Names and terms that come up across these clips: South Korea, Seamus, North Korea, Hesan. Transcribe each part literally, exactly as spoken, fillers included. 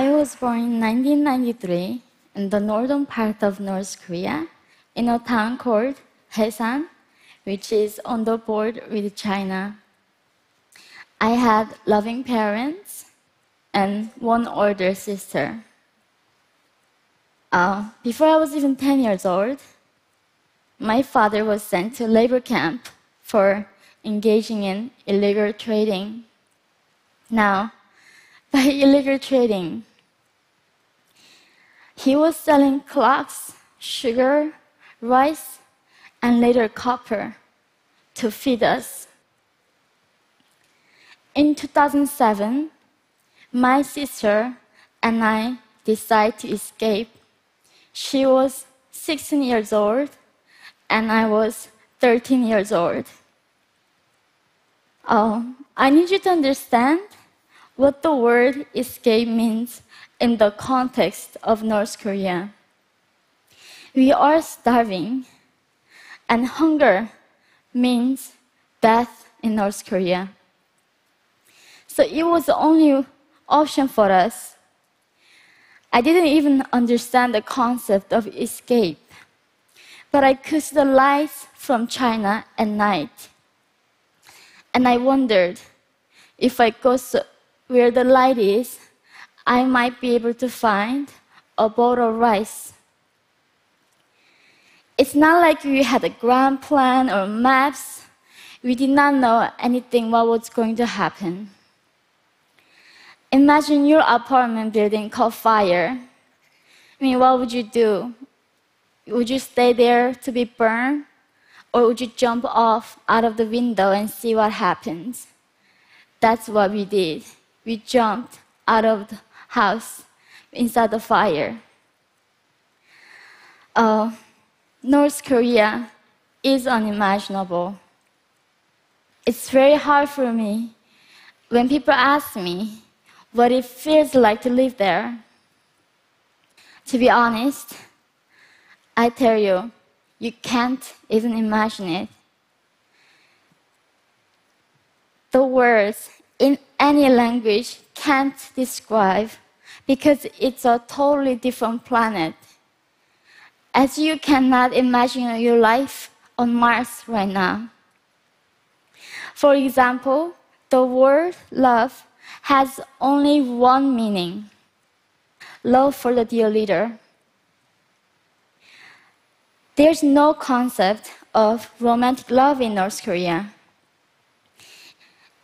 I was born in nineteen ninety-three in the northern part of North Korea in a town called Hesan, which is on the border with China. I had loving parents and one older sister. Uh, before I was even ten years old, my father was sent to labor camp for engaging in illegal trading. Now, by illegal trading, he was selling clocks, sugar, rice, and later copper to feed us. In two thousand seven, my sister and I decided to escape. She was sixteen years old and I was thirteen years old. Oh, I need you to understand what the word escape means in the context of North Korea. We are starving, and hunger means death in North Korea. So it was the only option for us. I didn't even understand the concept of escape, but I could see the lights from China at night. And I wondered, if I go so where the light is, I might be able to find a bowl of rice. It's not like we had a grand plan or maps. We did not know anything what was going to happen. Imagine your apartment building caught fire. I mean, what would you do? Would you stay there to be burned? Or would you jump off out of the window and see what happens? That's what we did. We jumped out of the house inside the fire. Uh, North Korea is unimaginable. It's very hard for me when people ask me what it feels like to live there. To be honest, I tell you, you can't even imagine it. The words in any language can't describe, because it's a totally different planet. As you cannot imagine your life on Mars right now. For example, the word love has only one meaning: love for the dear leader. There's no concept of romantic love in North Korea.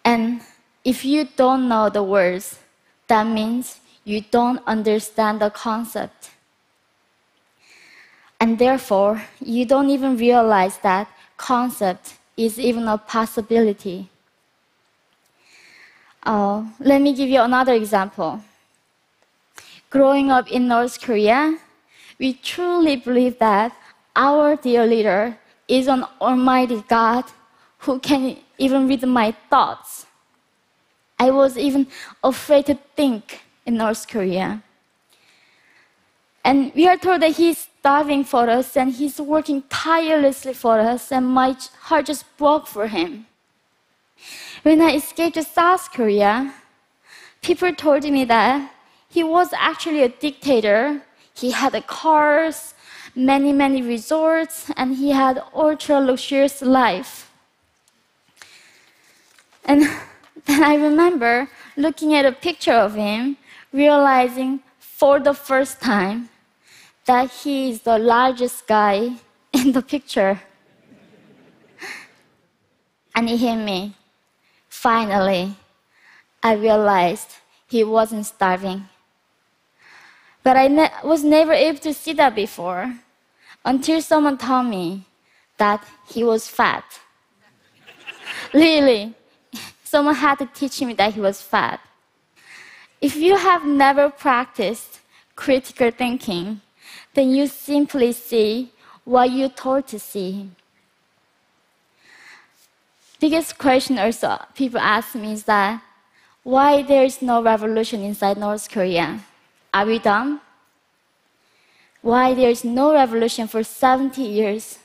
And if you don't know the words, that means you don't understand the concept. And therefore, you don't even realize that concept is even a possibility. Uh, let me give you another example. Growing up in North Korea, we truly believe that our dear leader is an almighty God who can even read my thoughts. I was even afraid to think in North Korea. And we are told that he's starving for us and he's working tirelessly for us, and my heart just broke for him. When I escaped to South Korea, people told me that he was actually a dictator. He had a cars, many, many resorts, and he had ultra-luxurious life. And then I remember looking at a picture of him, realizing for the first time that he is the largest guy in the picture. And he hit me. Finally, I realized he wasn't starving. But I ne- was never able to see that before, until someone told me that he was fat. Really, someone had to teach me that he was fat. If you have never practiced critical thinking, then you simply see what you're told to see. Biggest question also people ask me is that why there is no revolution inside North Korea? Are we dumb? Why there is no revolution for seventy years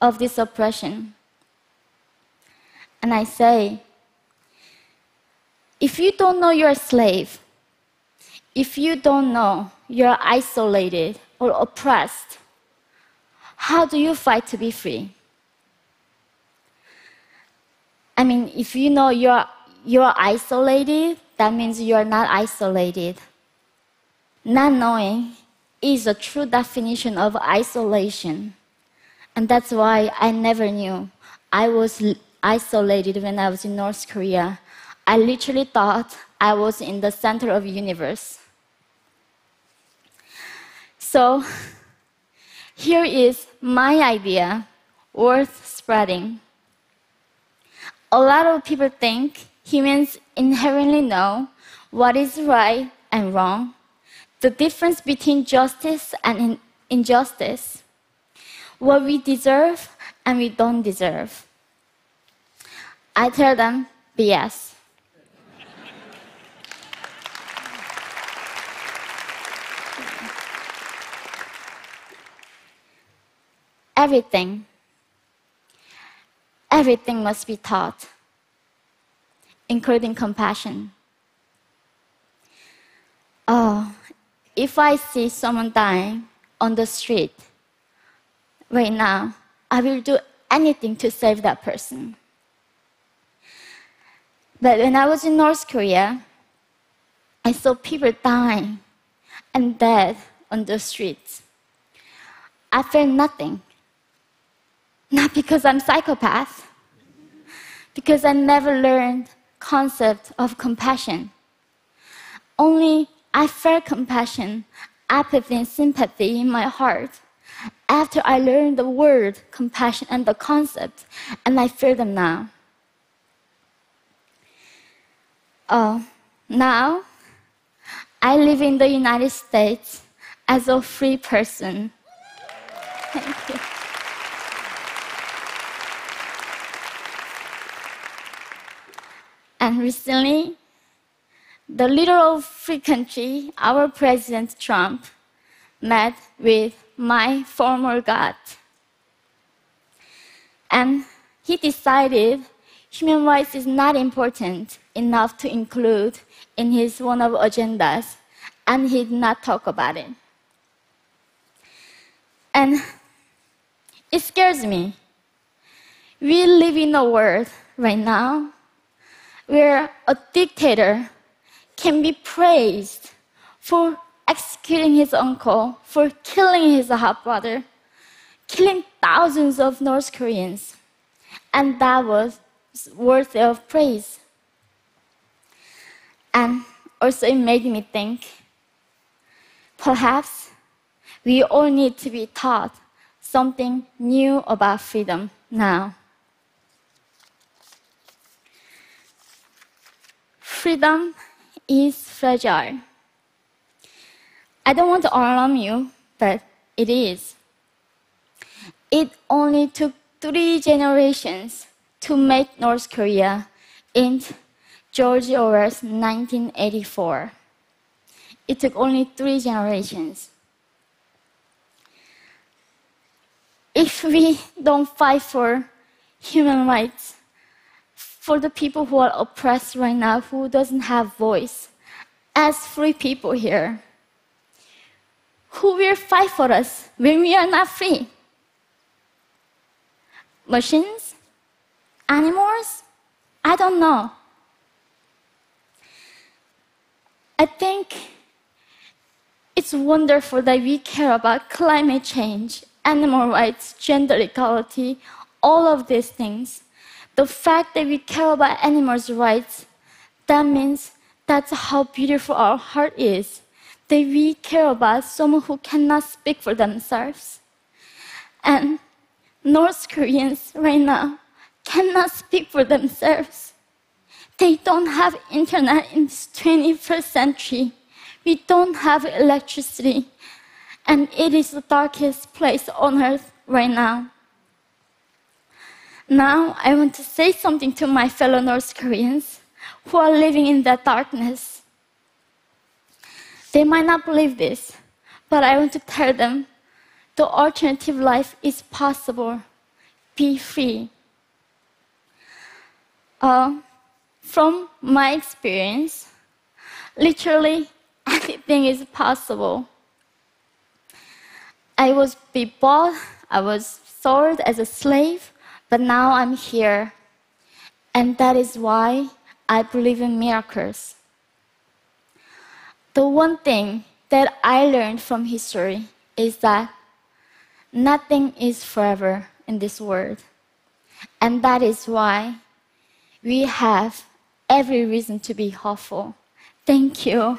of this oppression? And I say, if you don't know you're a slave, If you don't know you're isolated or oppressed, how do you fight to be free? I mean, if you know you're, you're isolated, that means you're not isolated. Not knowing is a true definition of isolation. And that's why I never knew I was isolated when I was in North Korea. I literally thought I was in the center of the universe. So here is my idea worth spreading. A lot of people think humans inherently know what is right and wrong, the difference between justice and injustice, what we deserve and we don't deserve. I tell them B S. Everything, everything must be taught, including compassion. Oh, if I see someone dying on the street right now, I will do anything to save that person. But when I was in North Korea, I saw people dying and dead on the streets. I felt nothing. Not because I'm a psychopath, because I never learned the concept of compassion. Only I felt compassion, apathy and sympathy in my heart after I learned the word compassion and the concept, and I feel them now. Oh, now I live in the United States as a free person. Thank you. And recently, the leader of free country, our President Trump, met with my former God. And he decided human rights is not important enough to include in his one of agendas, and he did not talk about it. And it scares me. We live in a world right now where a dictator can be praised for executing his uncle, for killing his half brother, killing thousands of North Koreans. And that was worthy of praise. And also it made me think, perhaps we all need to be taught something new about freedom now. Freedom is fragile. I don't want to alarm you, but it is. It only took three generations to make North Korea into George Orwell's nineteen eighty-four. It took only three generations. If we don't fight for human rights, for the people who are oppressed right now, who doesn't have voice, as free people here, who will fight for us when we are not free? Machines? Animals? I don't know. I think it's wonderful that we care about climate change, animal rights, gender equality, all of these things. The fact that we care about animals' rights, that means that's how beautiful our heart is, that we care about someone who cannot speak for themselves. And North Koreans right now cannot speak for themselves. They don't have internet in this twenty-first century. We don't have electricity. And it is the darkest place on earth right now. Now, I want to say something to my fellow North Koreans who are living in that darkness. They might not believe this, but I want to tell them the alternative life is possible. Be free. Uh, from my experience, literally everything is possible. I was be bought, I was sold as a slave, but now I'm here. And that is why I believe in miracles. The one thing that I learned from history is that nothing is forever in this world. And that is why we have every reason to be hopeful. Thank you.